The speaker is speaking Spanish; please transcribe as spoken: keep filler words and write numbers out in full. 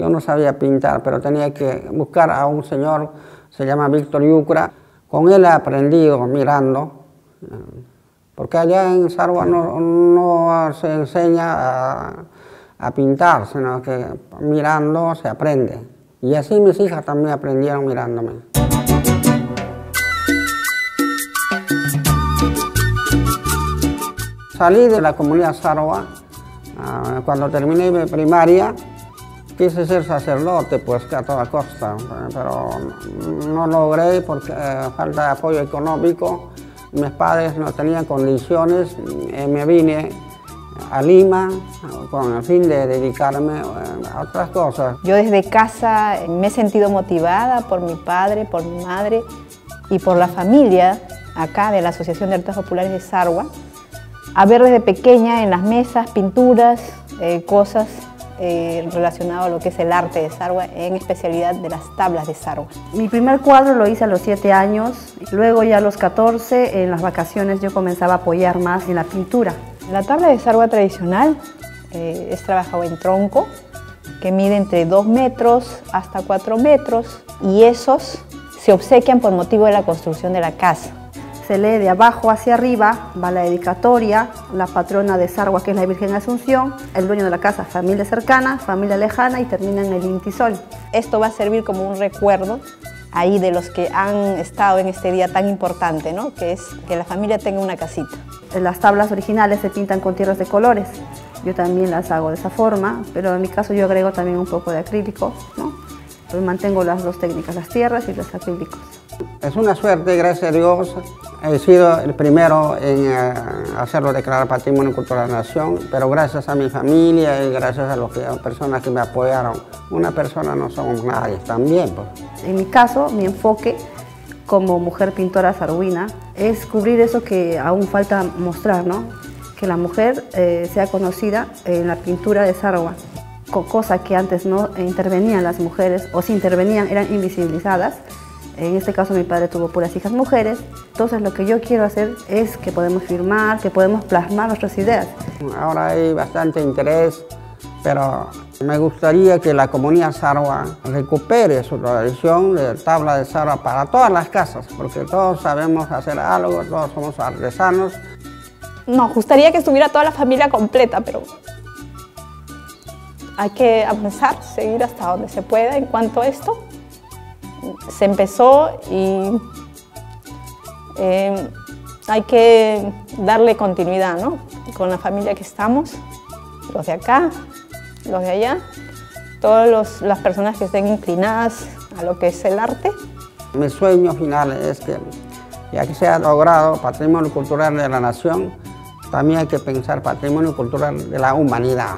Yo no sabía pintar, pero tenía que buscar a un señor, se llama Víctor Yucra. Con él he aprendido mirando, porque allá en Sarhua no, no se enseña a, a pintar, sino que mirando se aprende. Y así mis hijas también aprendieron mirándome. Salí de la comunidad Sarhua. Cuando terminé mi primaria, quise ser sacerdote, pues, que a toda costa, pero no logré porque eh, falta de apoyo económico. Mis padres no tenían condiciones. Eh, me vine a Lima con el fin de dedicarme eh, a otras cosas. Yo desde casa me he sentido motivada por mi padre, por mi madre y por la familia acá de la Asociación de Artistas Populares de Sarhua, a ver desde pequeña en las mesas, pinturas, eh, cosas eh, relacionadas a lo que es el arte de Sarhua, en especialidad de las tablas de Sarhua. Mi primer cuadro lo hice a los siete años, luego ya a los catorce, en las vacaciones yo comenzaba a apoyar más en la pintura. La tabla de Sarhua tradicional eh, es trabajado en tronco, que mide entre dos metros hasta cuatro metros, y esos se obsequian por motivo de la construcción de la casa. Se lee de abajo hacia arriba, va la dedicatoria, la patrona de Sarhua, que es la Virgen Asunción, el dueño de la casa, familia cercana, familia lejana, y termina en el intisol. Esto va a servir como un recuerdo ahí de los que han estado en este día tan importante, ¿no? Que es que la familia tenga una casita. Las tablas originales se pintan con tierras de colores. Yo también las hago de esa forma, pero en mi caso yo agrego también un poco de acrílico, ¿no? Pues mantengo las dos técnicas, las tierras y los acrílicos. Es una suerte, gracias a Dios, he sido el primero en eh, hacerlo declarar Patrimonio Cultural de la Nación, pero gracias a mi familia y gracias a las personas que me apoyaron. Una persona no somos nadie, también. Pues. En mi caso, mi enfoque como mujer pintora sarhuina es cubrir eso que aún falta mostrar, ¿no? Que la mujer eh, sea conocida en la pintura de Sarhua, cosa que antes no intervenían las mujeres, o si intervenían eran invisibilizadas. En este caso mi padre tuvo puras hijas mujeres, entonces lo que yo quiero hacer es que podemos firmar, que podemos plasmar nuestras ideas. Ahora hay bastante interés, pero me gustaría que la comunidad Sarhua recupere su tradición de tabla de Sarhua para todas las casas, porque todos sabemos hacer algo, todos somos artesanos. Nos gustaría que estuviera toda la familia completa, pero hay que avanzar, seguir hasta donde se pueda en cuanto a esto. Se empezó y eh, hay que darle continuidad, ¿no? Con la familia que estamos, los de acá, los de allá, todas las personas que estén inclinadas a lo que es el arte. Mi sueño final es que, ya que se ha logrado Patrimonio Cultural de la Nación, también hay que pensar Patrimonio Cultural de la Humanidad.